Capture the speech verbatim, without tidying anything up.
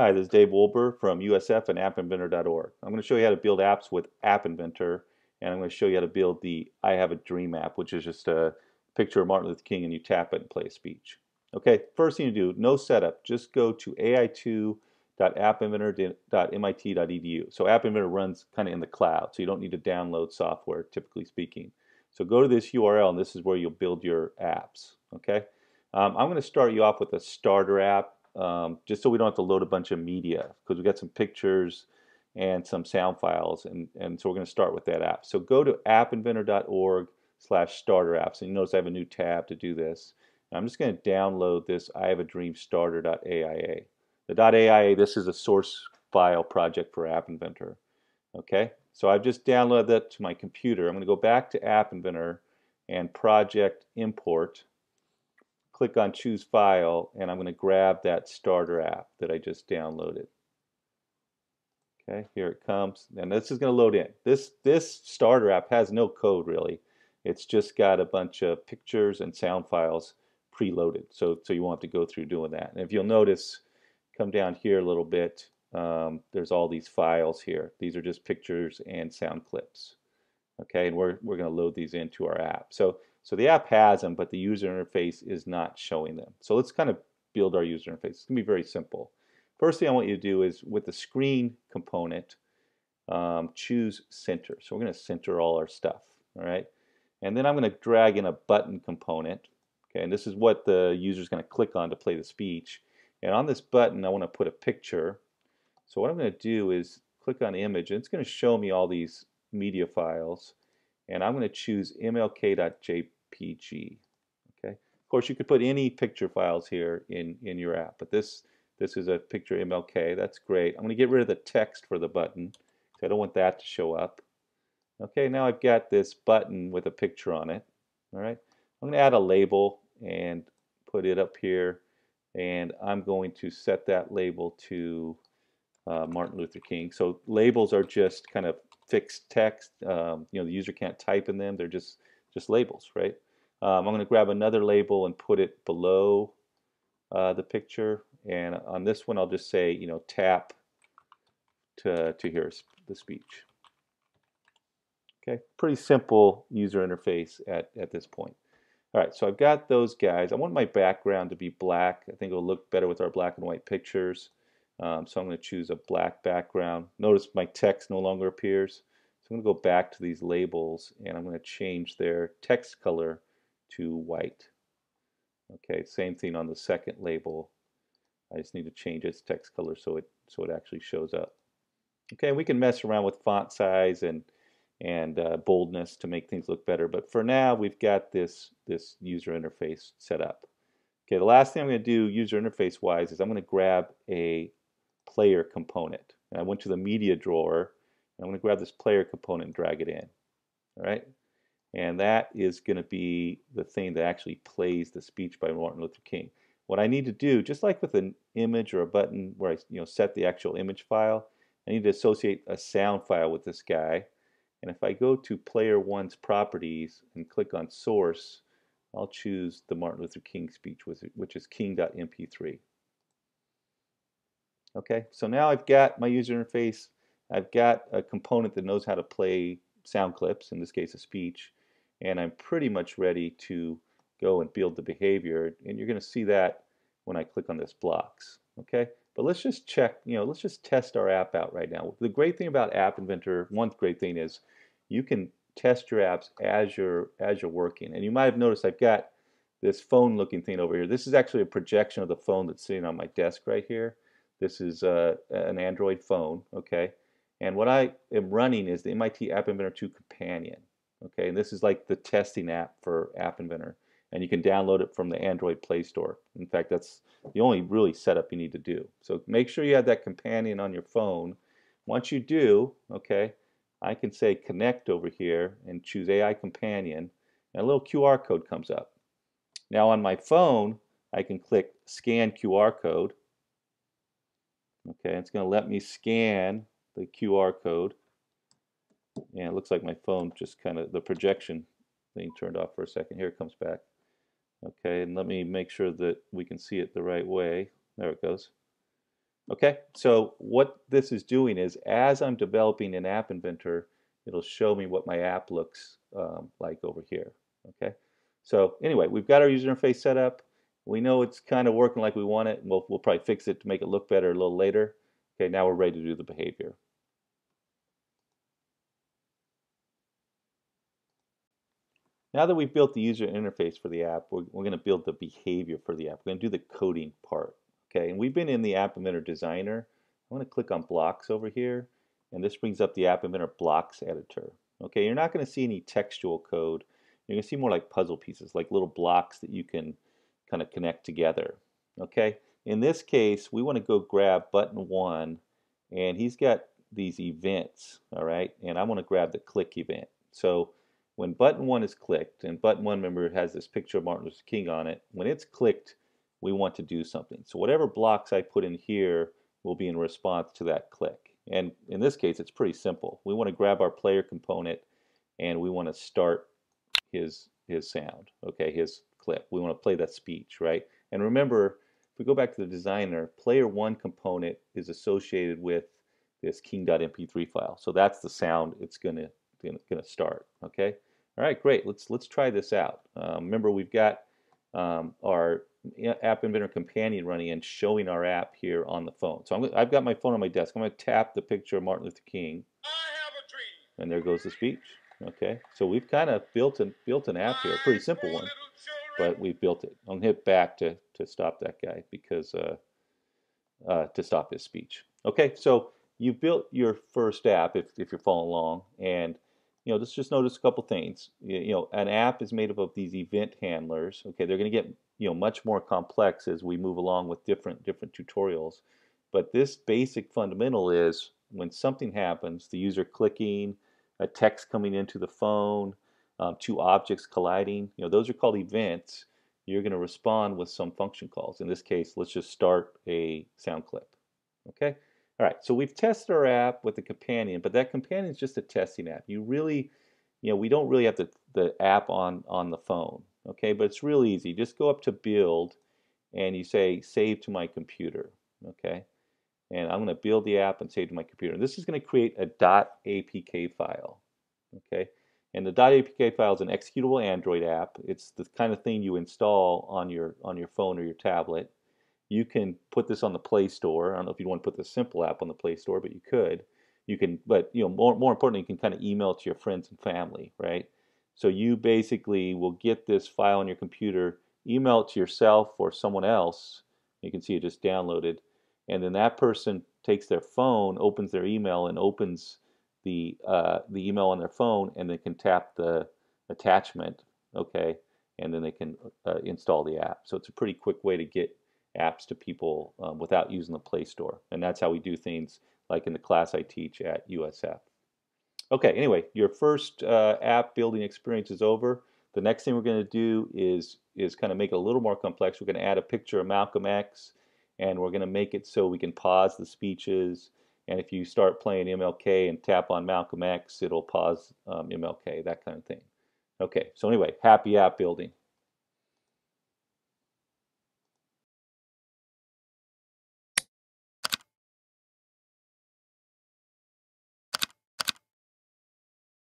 Hi, this is Dave Wolber from U S F and app inventor dot org. I'm going to show you how to build apps with App Inventor, and I'm going to show you how to build the I Have a Dream app, which is just a picture of Martin Luther King and you tap it and play a speech. Okay, first thing to do, no setup, just go to A I two dot app inventor dot M I T dot E D U. So App Inventor runs kind of in the cloud, so you don't need to download software, typically speaking. So go to this U R L, and this is where you'll build your apps. Okay, um, I'm going to start you off with a starter app, um, just so we don't have to load a bunch of media, because we've got some pictures and some sound files, and, and so we're going to start with that app. So go to app inventor dot org slash starter apps, and you notice I have a new tab to do this. And I'm just going to download this I Have a Dream starter dot A I A. The .aia, this is a source file project for App Inventor. Okay, so I've just downloaded that to my computer. I'm going to go back to App Inventor and project import, click on choose file, and I'm going to grab that starter app that I just downloaded. Okay, here it comes, and this is going to load in. This, this starter app has no code really. It's just got a bunch of pictures and sound files preloaded, so, so you won't have to go through doing that. And if you'll notice, come down here a little bit, um, there's all these files here. These are just pictures and sound clips. Okay, and we're, we're going to load these into our app. So, so the app has them, but the user interface is not showing them. So let's kind of build our user interface. It's going to be very simple. First thing I want you to do is with the screen component, um, choose center. So we're going to center all our stuff. All right, and then I'm going to drag in a button component. Okay, and this is what the user is going to click on to play the speech. And on this button, I want to put a picture. So what I'm going to do is click on image, and it's going to show me all these media files. And I'm going to choose M L K dot J P G. Okay. Of course, you could put any picture files here in, in your app, but this, this is a picture M L K. That's great. I'm going to get rid of the text for the button, because I don't want that to show up. Okay, now I've got this button with a picture on it. All right. I'm going to add a label and put it up here. And I'm going to set that label to uh, Martin Luther King. So labels are just kind of fixed text. Um, you know, the user can't type in them. They're just just labels, right? Um, I'm going to grab another label and put it below uh, the picture. And on this one, I'll just say, you know, tap to to hear the speech. Okay, pretty simple user interface at at this point. All right, so I've got those guys. I want my background to be black. I think it'll look better with our black and white pictures. Um, so I'm going to choose a black background. Notice my text no longer appears. So I'm going to go back to these labels, and I'm going to change their text color to white. Okay, same thing on the second label. I just need to change its text color so it so it actually shows up. Okay, we can mess around with font size and and uh, boldness to make things look better, but for now we've got this this user interface set up. Okay, the last thing I'm going to do user interface wise is I'm going to grab a player component. And I went to the media drawer, and I'm going to grab this player component and drag it in. All right, and that is going to be the thing that actually plays the speech by Martin Luther King. What I need to do, just like with an image or a button where I you know set the actual image file, I need to associate a sound file with this guy. And if I go to Player One's properties and click on Source, I'll choose the Martin Luther King speech, which is king dot M P three. Okay, so now I've got my user interface. I've got a component that knows how to play sound clips, in this case a speech, and I'm pretty much ready to go and build the behavior. And you're going to see that when I click on this blocks. Okay, but let's just check, you know, let's just test our app out right now. The great thing about App Inventor, one great thing is you can test your apps as you're, as you're working. And you might have noticed I've got this phone looking thing over here. This is actually a projection of the phone that's sitting on my desk right here. This is uh, an Android phone, okay? And what I am running is the M I T App Inventor two Companion, okay? And this is like the testing app for App Inventor. And you can download it from the Android Play Store. In fact, that's the only really setup you need to do. So make sure you have that companion on your phone. Once you do, okay, I can say connect over here and choose A I Companion, and a little Q R code comes up. Now on my phone, I can click scan Q R code. Okay, it's going to let me scan the Q R code. And it looks like my phone just kind of, the projection thing turned off for a second. Here it comes back. Okay, and let me make sure that we can see it the right way. There it goes. Okay, so what this is doing is, as I'm developing an App Inventor, it'll show me what my app looks um, like over here. Okay, so anyway, we've got our user interface set up. We know it's kind of working like we want it, and we'll, we'll probably fix it to make it look better a little later. Okay, now we're ready to do the behavior. Now that we've built the user interface for the app, we're, we're going to build the behavior for the app. We're going to do the coding part. Okay, and we've been in the App Inventor Designer. I want to click on Blocks over here, and this brings up the App Inventor Blocks Editor. Okay, you're not going to see any textual code. You're going to see more like puzzle pieces, like little blocks that you can kind of connect together. Okay, in this case, we want to go grab button one, and he's got these events, all right, and I want to grab the click event. So when button one is clicked, and button one, remember, has this picture of Martin Luther King on it, when it's clicked, we want to do something. So whatever blocks I put in here will be in response to that click. And in this case, it's pretty simple. We want to grab our player component, and we want to start his his sound, okay, his clip. We want to play that speech, right? And remember, if we go back to the designer, player one component is associated with this king dot M P three file. So that's the sound it's going to going to start, okay? All right, great. Let's let's try this out. Um, remember, we've got um, our App Inventor Companion running and showing our app here on the phone. So I'm, I've got my phone on my desk. I'm going to tap the picture of Martin Luther King. I have a dream. And there goes the speech. Okay, so we've kind of built an built an app here, a pretty simple one, but we built it. I'm going to hit back to to stop that guy because uh, uh, to stop his speech. Okay, so you built your first app if if you're following along, and you know, let's just notice a couple things. You, you know, an app is made up of these event handlers. Okay, they're going to get, you know, much more complex as we move along with different different tutorials. But this basic fundamental is when something happens, the user clicking, a text coming into the phone, um, two objects colliding, you know, those are called events. You're going to respond with some function calls. In this case, let's just start a sound clip. Okay? All right, so we've tested our app with the companion, but that companion is just a testing app. You really, you know, we don't really have the, the app on, on the phone. Okay, but it's real easy. Just go up to build and you say save to my computer. Okay, and I'm going to build the app and save to my computer. This is going to create a .apk file. Okay, and the .apk file is an executable Android app. It's the kind of thing you install on your on your phone or your tablet. You can put this on the Play Store. I don't know if you want to put the simple app on the Play Store, but you could. You can, but you know, more more importantly, you can kind of email it to your friends and family, right? So you basically will get this file on your computer, email it to yourself or someone else. You can see it just downloaded. And then that person takes their phone, opens their email, and opens the uh, the email on their phone, and they can tap the attachment, okay? And then they can uh, install the app. So it's a pretty quick way to get apps to people um, without using the Play Store. And that's how we do things like in the class I teach at U S F. Okay, anyway, your first uh, app building experience is over. The next thing we're going to do is, is kind of make it a little more complex. We're going to add a picture of Malcolm X, and we're going to make it so we can pause the speeches. And if you start playing M L K and tap on Malcolm X, it'll pause um, M L K, that kind of thing. Okay, so anyway, happy app building.